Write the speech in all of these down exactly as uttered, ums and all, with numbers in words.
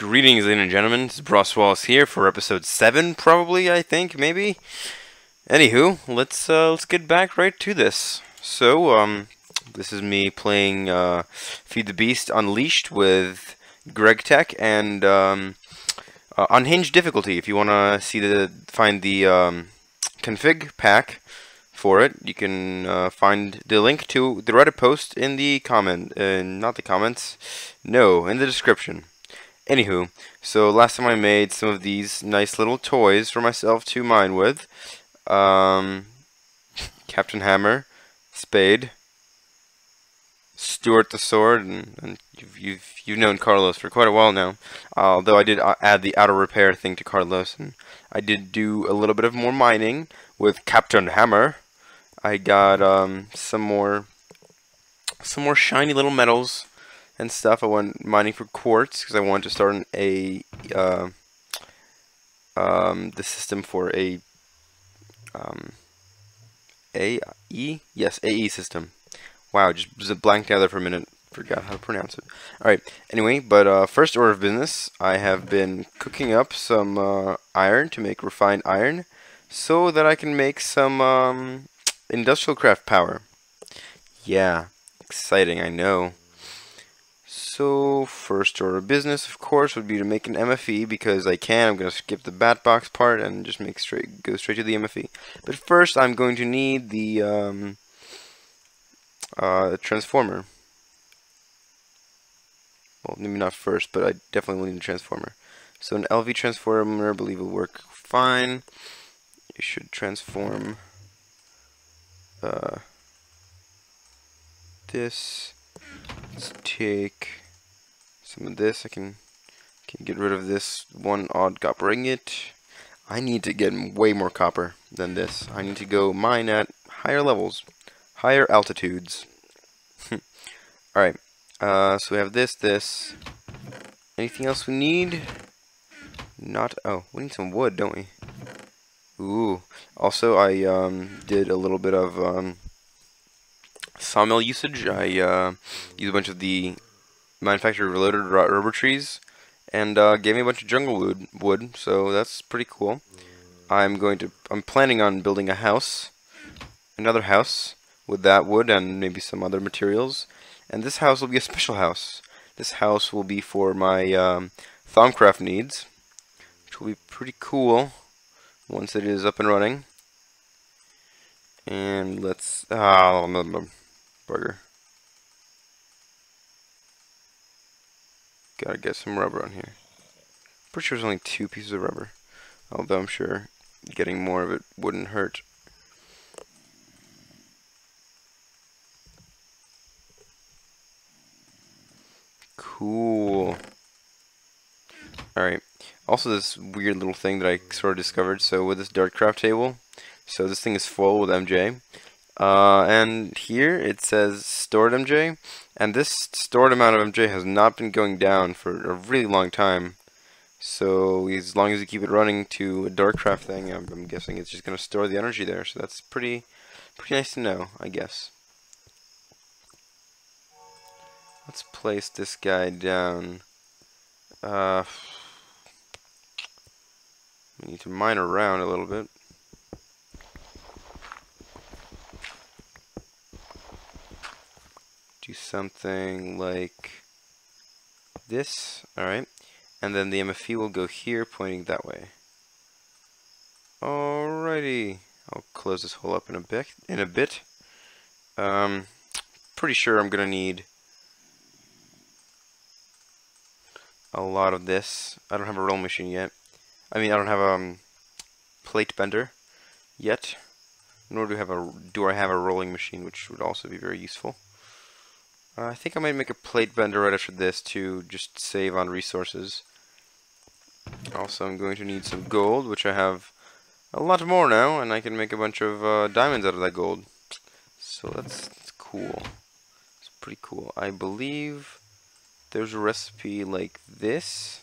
Greetings, ladies and gentlemen, this is Bross Wallace here for episode seven, probably, I think, maybe? Anywho, let's, uh, let's get back right to this. So, um, this is me playing, uh, Feed the Beast Unleashed with GregTech and, um, uh, Unhinged Difficulty. If you want to see the, find the, um, config pack for it, you can, uh, find the link to the Reddit post in the comment, uh, not the comments, no, in the description. Anywho, so last time I made some of these nice little toys for myself to mine with. Um, Captain Hammer, Spade, Stuart the Sword, and, and you've, you've, you've known Carlos for quite a while now. Uh, although I did add the auto repair thing to Carlos, and I did do a little bit of more mining with Captain Hammer. I got um, some more, some more shiny little metals and stuff. I went mining for quartz because I wanted to start an a uh, um, the system for a um, A E, yes, A E system. Wow, just, just blanked out there for a minute, forgot how to pronounce it. All right, anyway, but uh, first order of business, I have been cooking up some uh, iron to make refined iron, so that I can make some um, industrial craft power. Yeah, exciting, I know. So, first order of business, of course, would be to make an M F E, because I can. I'm going to skip the bat box part and just make straight go straight to the M F E. But first, I'm going to need the um, uh, transformer. Well, maybe not first, but I definitely will need a transformer. So, an L V transformer, I believe, will work fine. It should transform uh, this. Let's take some of this. I can can get rid of this one odd copper ingot. I need to get way more copper than this. I need to go mine at higher levels, higher altitudes. Alright, uh, so we have this, this. Anything else we need? Not, oh, we need some wood, don't we? Ooh, also I um, did a little bit of um, sawmill usage. I uh, used a bunch of the manufacturer reloaded rubber trees and uh, gave me a bunch of jungle wood, wood, so that's pretty cool. I'm going to, I'm planning on building a house, another house with that wood and maybe some other materials, and this house will be a special house. This house will be for my um, Thaumcraft needs, which will be pretty cool once it is up and running. And let's, ah, oh, burger. Gotta get some rubber on here. Pretty sure there's only two pieces of rubber, although I'm sure getting more of it wouldn't hurt. Cool. Alright, also this weird little thing that I sort of discovered, so with this dartcraft table, so this thing is full with M J. Uh, and here it says stored M J, and this stored amount of M J has not been going down for a really long time. So as long as you keep it running to a dartcraft thing, I'm, I'm guessing it's just going to store the energy there. So that's pretty, pretty nice to know, I guess. Let's place this guy down. Uh, we need to mine around a little bit. Something like this. Alright, and then the M F E will go here pointing that way. Alrighty, I'll close this hole up in a bit in a bit um, pretty sure I'm gonna need a lot of this. I don't have a roll machine yet. I mean, I don't have a um, plate bender yet, nor do I have a do I have a rolling machine, which would also be very useful. Uh, I think I might make a plate bender right after this to just save on resources. Also, I'm going to need some gold, which I have a lot more now, and I can make a bunch of uh, diamonds out of that gold. So that's, that's cool. It's pretty cool. I believe there's a recipe like this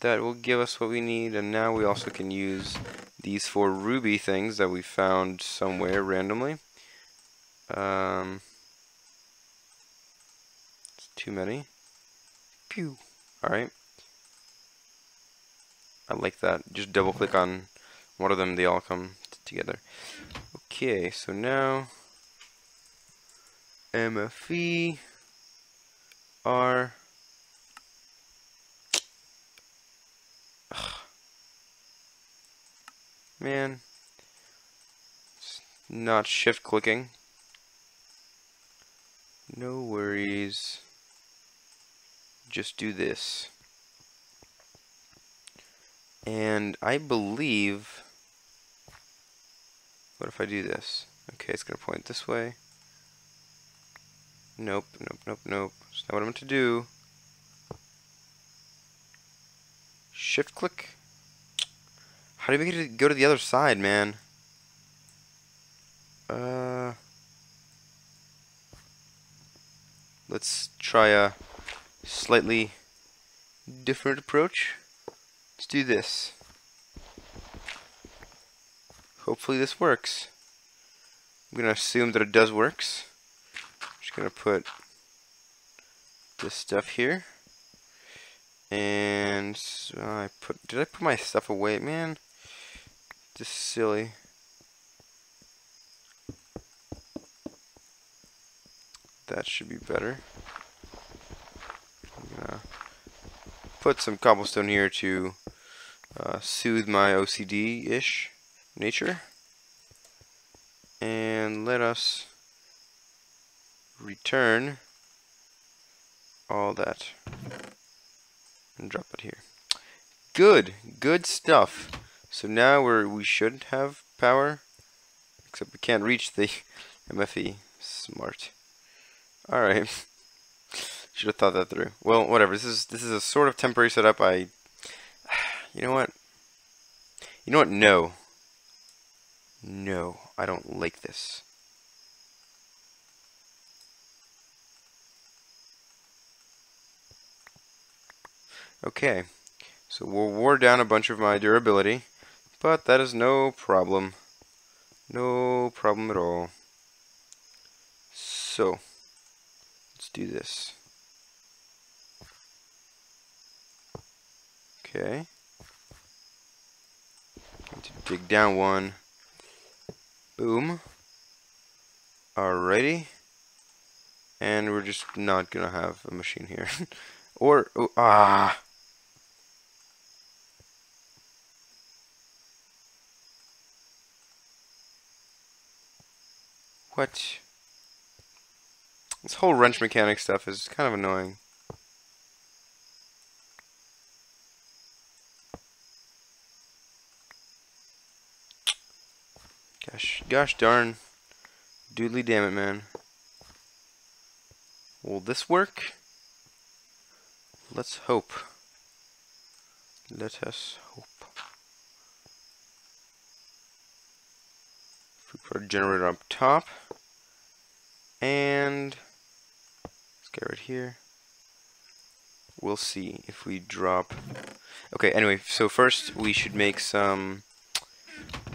that will give us what we need, and now we also can use these four ruby things that we found somewhere randomly. Um, it's too many. pew. All right. I like that. Just double click on one of them, they all come together. Okay, so now M F E are Ugh. Man, it's not shift clicking. No worries. Just do this. And I believe, what if I do this? Okay, it's gonna point this way. Nope, nope, nope, nope. That's not what I meant to do. Shift click. How do we get to go to the other side, man? Uh, let's try a slightly different approach. Let's do this. Hopefully this works. I'm gonna assume that it does works. I'm just gonna put this stuff here. And so I put, did I put my stuff away, man? Just silly. That should be better. I'm gonna put some cobblestone here to uh, soothe my O C D-ish nature. And let us return all that. And drop it here. Good, good stuff. So now we're we should have power, except we can't reach the M F E. Smart. All right. Should have thought that through. Well, whatever. This is this is a sort of temporary setup. I, you know what? You know what? No. No, I don't like this. Okay, so we'll war down a bunch of my durability, but that is no problem. No problem at all. So, let's do this. Okay. Need to dig down one. Boom. Alrighty. And we're just not gonna have a machine here. or, oh, ah. What? This whole wrench mechanic stuff is kind of annoying. Gosh, gosh darn. Doodly damn it, man. Will this work? Let's hope. Let us hope. If we put a generator up top, and let's get right here. We'll see if we drop. Okay. Anyway, so first we should make some.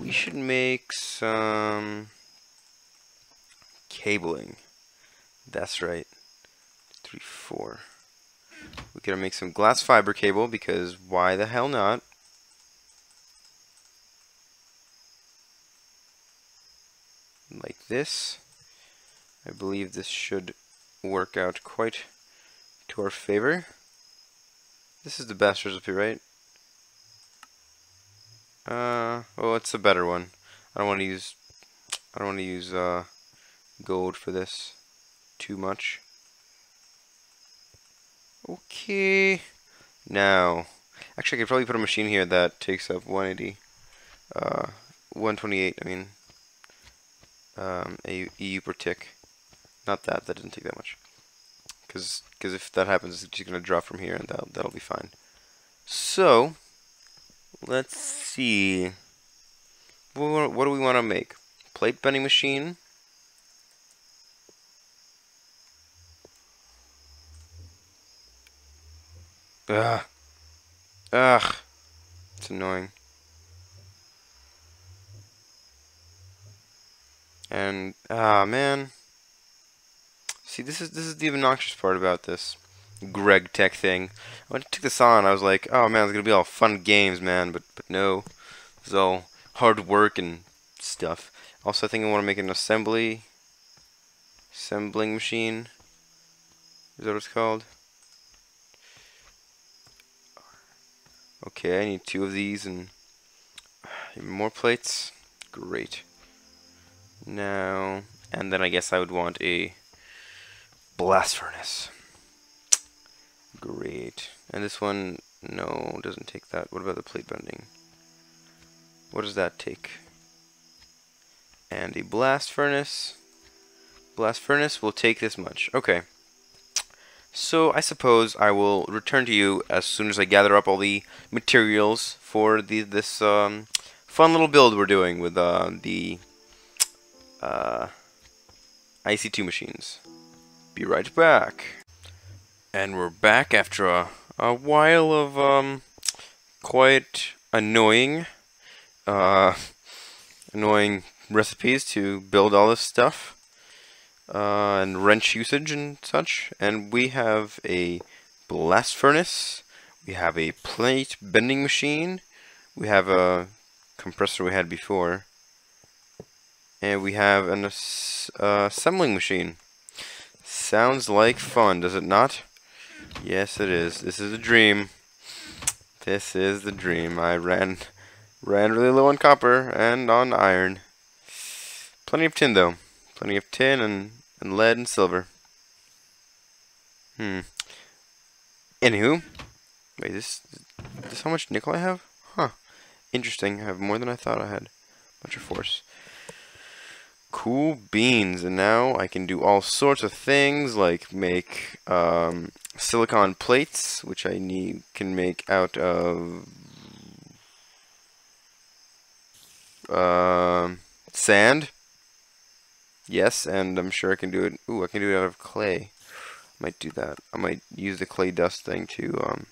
We should make some cabling. That's right. Three, four. We're gonna make some glass fiber cable because why the hell not? Like this. I believe this should work out quite to our favor. This is the best recipe, right? Uh, well, it's a better one. I don't want to use I don't want to use uh gold for this too much. Okay. Now, actually, I could probably put a machine here that takes up one eighty, uh, one twenty-eight. I mean. Um, A E U per tick. Not that, that didn't take that much. Because if that happens, it's just going to drop from here, and that'll, that'll be fine. So, let's see. What, what do we want to make? Plate bending machine. Ugh. Ugh. It's annoying. And ah man, see, this is this is the obnoxious part about this. GregTech thing. When I took this on, I was like, oh man, it's gonna be all fun games, man, but but no, it's all hard work and stuff. Also, I think I want to make an assembly assembling machine. Is that what it's called? Okay, I need two of these and even more plates. Great. Now, and then I guess I would want a blast furnace. Great. And this one, no, doesn't take that. What about the plate bending? What does that take? And a blast furnace. Blast furnace will take this much. Okay. So I suppose I will return to you as soon as I gather up all the materials for the this um, fun little build we're doing with uh, the uh, I C two machines. Be right back. And we're back after a, a while of um, quite annoying, uh, annoying recipes to build all this stuff. Uh, and wrench usage and such, and we have a blast furnace, we have a plate bending machine, we have a compressor we had before, and we have an ass uh, assembling machine. Sounds like fun, does it not? Yes it is. This is a dream. This is the dream. I ran ran really low on copper and on iron. Plenty of tin though. Plenty of tin and, and lead and silver. Hmm. Anywho. Wait, this, is this how much nickel I have? Huh. Interesting. I have more than I thought I had. Bunch of force. Cool beans. And now I can do all sorts of things like make um, silicon plates, which I need can make out of uh, sand. Yes, and I'm sure I can do it. Ooh, I can do it out of clay. I might do that. I might use the clay dust thing to um,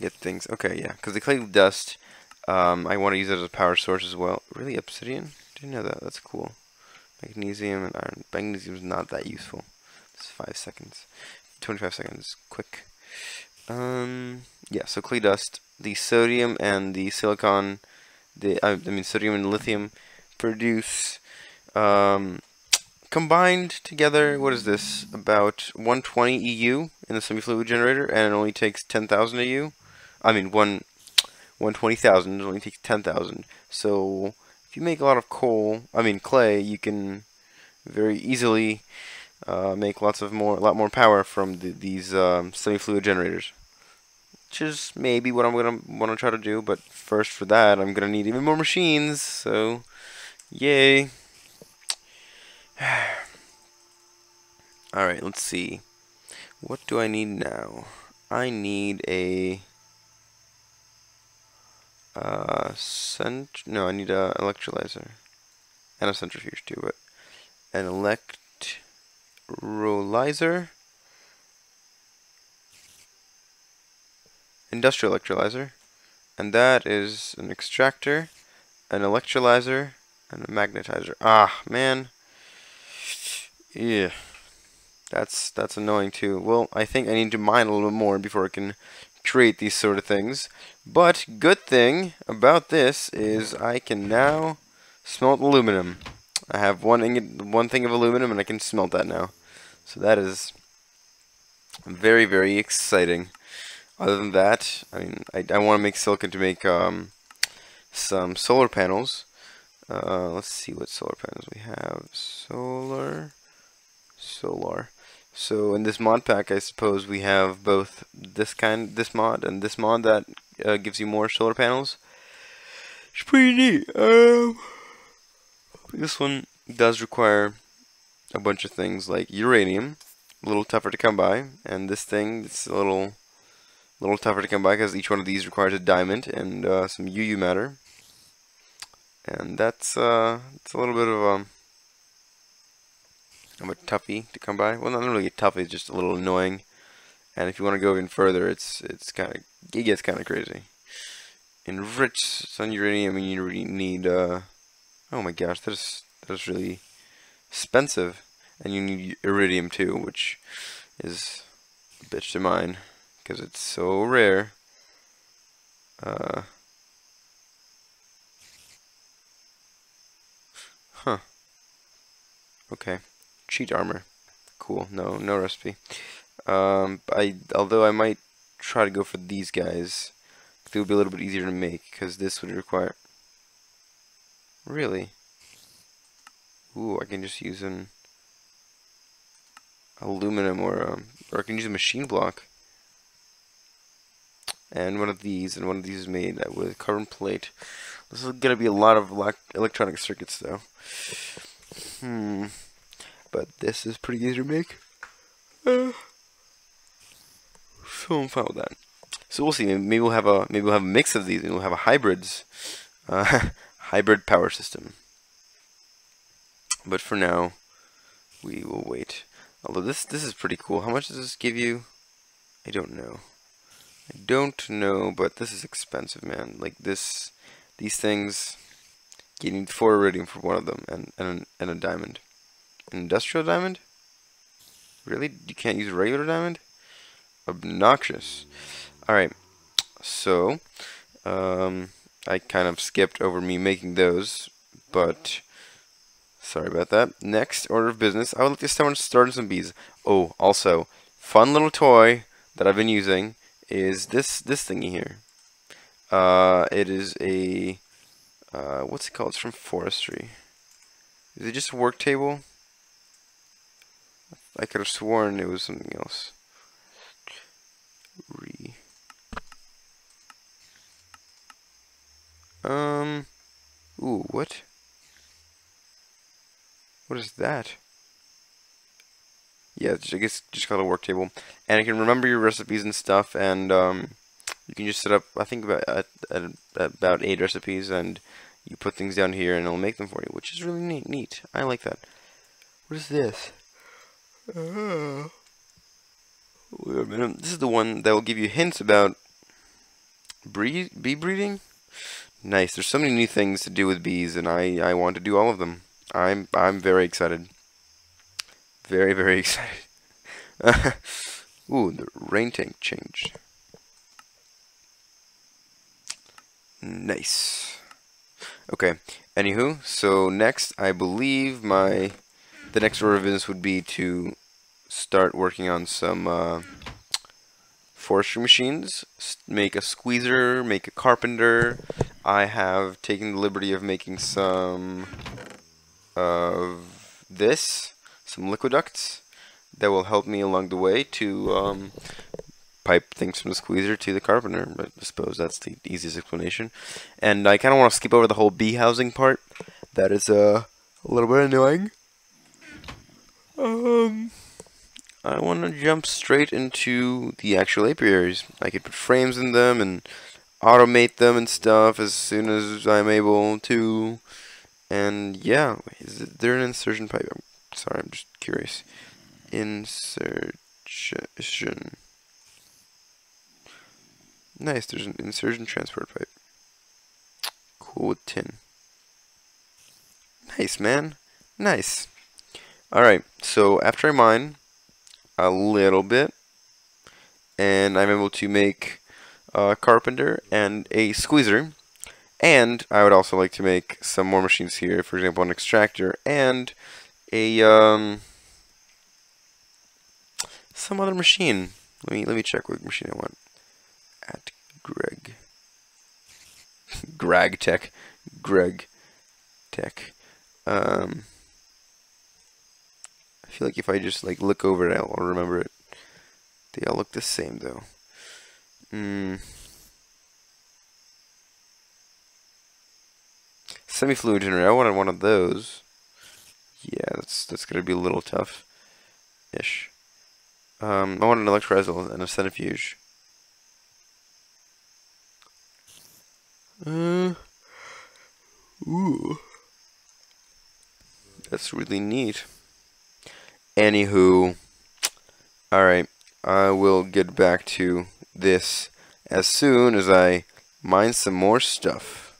get things. Okay, yeah, because the clay dust, um, I want to use it as a power source as well. Really, obsidian? Didn't know that. That's cool. Magnesium and iron. Magnesium is not that useful. It's five seconds. Twenty-five seconds. Quick. Um, yeah. So clay dust, the sodium and the silicon, the I, I mean sodium and lithium produce. Um, combined together, what is this? About one hundred twenty E U in the semi-fluid generator, and it only takes ten thousand E U. I mean, one one hundred twenty thousand. It only takes ten thousand. So, if you make a lot of coal, I mean clay, you can very easily uh, make lots of more, a lot more power from the, these um, semi-fluid generators. Which is maybe what I'm gonna want to try to do. But first, for that, I'm gonna need even more machines. So, yay. Alright, let's see. What do I need now? I need a uh cent no, I need a electrolyzer. And a centrifuge too, but an electrolyzer. Industrial electrolyzer. And that is an extractor, an electrolyzer, and a magnetizer. Ah, man. Yeah. That's that's annoying too. Well, I think I need to mine a little more before I can create these sort of things. But good thing about this is I can now smelt aluminum. I have one ingot, one thing of aluminum, and I can smelt that now. So that is very, very exciting. Other than that, I mean, I, I want to make silicon to make um, some solar panels. Uh, let's see what solar panels we have. Solar. Solar. So in this mod pack, I suppose we have both this kind, this mod, and this mod that uh, gives you more solar panels. It's pretty neat. Um, this one does require a bunch of things like uranium, a little tougher to come by, and this thing, it's a little, little tougher to come by because each one of these requires a diamond and uh, some U U matter. And that's uh, it's a little bit of um, a toughie to come by. Well, not really a toughie, it's just a little annoying. And if you want to go even further, it's it's kind of it gets kind of crazy. Enriched sun uranium, you really need. Uh, oh my gosh, that's that's really expensive. And you need iridium too, which is a bitch to mine because it's so rare. Uh, huh. Okay. Cheat armor. Cool. No, no recipe. Um, I although I might try to go for these guys. They would be a little bit easier to make because this would require. Really? Ooh, I can just use an aluminum or um, or I can use a machine block. And one of these, and one of these is made with carbon plate. This is gonna be a lot of electronic circuits, though. Hmm. But this is pretty easy to make. Uh, so I'm fine with that. So we'll see. Maybe we'll have a maybe we'll have a mix of these, and we'll have a hybrids, uh, hybrid power system. But for now, we will wait. Although this this is pretty cool. How much does this give you? I don't know. I don't know, but this is expensive, man. Like this, these things, you need four iridium for one of them, and and and a diamond, an industrial diamond. Really, you can't use regular diamond. Obnoxious. All right, so um, I kind of skipped over me making those, but sorry about that. Next order of business, I would like to start starting some bees. Oh, also, fun little toy that I've been using is this this thingy here. Uh, it is a uh, what's it called? It's from Forestry. Is it just a work table? I could have sworn it was something else. Re. Um. Ooh, what? What is that? Yeah, I guess just call it a work table, and it can remember your recipes and stuff, and um, you can just set up. I think about uh, uh, about eight recipes, and you put things down here, and it'll make them for you, which is really neat. Neat. I like that. What is this? Uh, wait a minute. This is the one that will give you hints about breed, bee breeding. Nice. There's so many new things to do with bees, and I I want to do all of them. I'm I'm very excited. Very, very excited. Ooh, the rain tank changed. Nice. Okay, anywho, so next, I believe my... the next order of business would be to start working on some uh, forestry machines. Make a squeezer, make a carpenter. I have taken the liberty of making some of this. Some liquiducts that will help me along the way to um, pipe things from the squeezer to the carpenter. But I suppose that's the easiest explanation. And I kind of want to skip over the whole bee housing part. That is uh, a little bit annoying. Um, I want to jump straight into the actual apiaries. I could put frames in them and automate them and stuff as soon as I'm able to. And yeah, is there an insertion pipe? Sorry, I'm just curious. Insertion. Nice, there's an insertion transport pipe. Cool with tin. Nice, man. Nice. Alright, so after I mine a little bit, and I'm able to make a carpenter and a squeezer, and I would also like to make some more machines here, for example, an extractor, and a um some other machine. Let me let me check what machine I want. At Greg. GregTech. GregTech. Um I feel like if I just like look over it, I'll remember it. They all look the same though. Mm. Semi-fluid generator. I wanted one of those. Yeah, that's that's gonna be a little tough, ish. Um, I want an electrolyzer and a centrifuge. Uh, ooh, that's really neat. Anywho, all right, I will get back to this as soon as I mine some more stuff.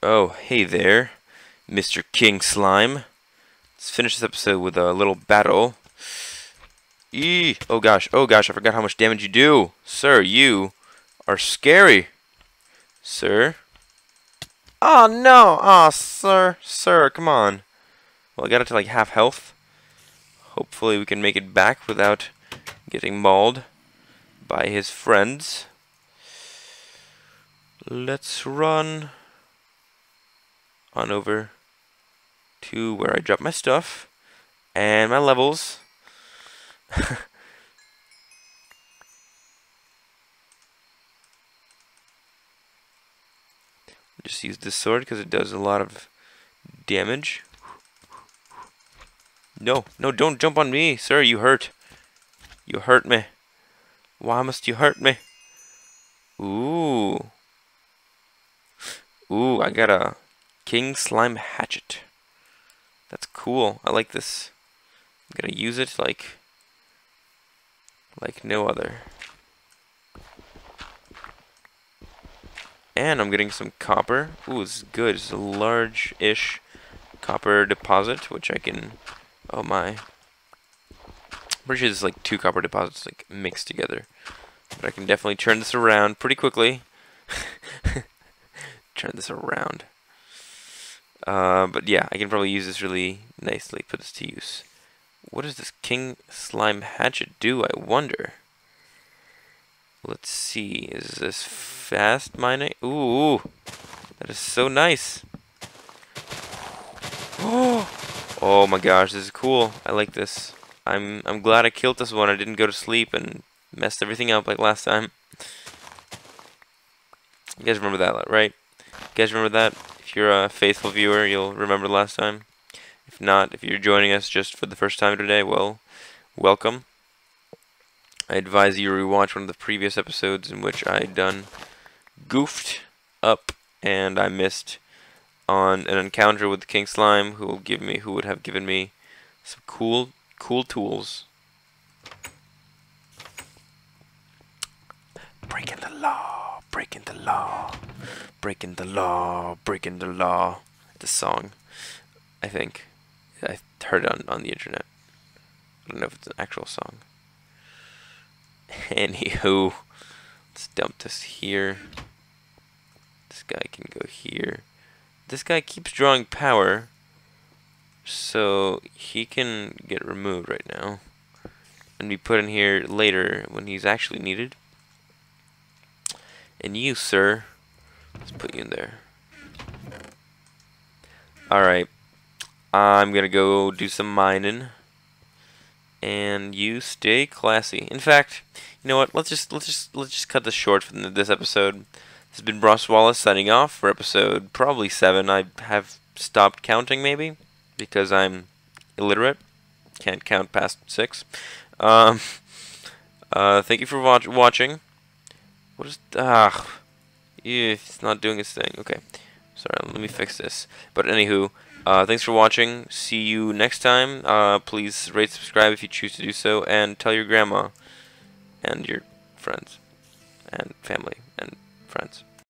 Oh, hey there. Mister King Slime. Let's finish this episode with a little battle Eee. Oh gosh, oh gosh, I forgot how much damage you do. Sir, you are scary. Sir. Oh no, oh sir, sir, come on. Well, I got it to like half health. Hopefully we can make it back without getting mauled by his friends. Let's run on over to where I drop my stuff and my levels. Just use this sword because it does a lot of damage. No, no, don't jump on me, sir, you hurt. You hurt me. Why must you hurt me? Ooh. Ooh, I got a King Slime hatchet. That's cool. I like this. I'm gonna use it like like no other. And I'm getting some copper. Ooh, it's good. It's a large-ish copper deposit, which I can... Oh my. I'm pretty sure there's like two copper deposits like mixed together. But I can definitely turn this around pretty quickly. Turn this around. Uh, but yeah, I can probably use this really nicely. Put this to use. What does this King Slime hatchet do, I wonder? Let's see. Is this fast mining? Ooh, that is so nice. Oh, oh my gosh, this is cool. I like this. I'm I'm glad I killed this one. I didn't go to sleep and messed everything up like last time. You guys remember that, right? You guys remember that? If you're a faithful viewer, you'll remember last time. If not, if you're joining us just for the first time today, well, welcome. I advise you rewatch one of the previous episodes in which I done goofed up and I missed on an encounter with the King Slime, who will give me, who would have given me some cool, cool tools. Breaking the law, breaking the law, breaking the law, breaking the law. The song, I think, I heard it on on the internet. I don't know if it's an actual song. Anywho, let's dump this here. This guy can go here. This guy keeps drawing power, so he can get removed right now and be put in here later when he's actually needed. And you, sir, let's put you in there. Alright, I'm gonna go do some mining. And you stay classy. In fact, you know what? Let's just let's just let's just cut this short for this episode. This has been Bross Wallace signing off for episode probably seven. I have stopped counting maybe because I'm illiterate. Can't count past six. Um, uh, thank you for watch watching. What is ah? It's not doing its thing. Okay, sorry. Let me fix this. But anywho. Uh, thanks for watching. See you next time. Uh, please rate, subscribe if you choose to do so, and tell your grandma and your friends and family and friends.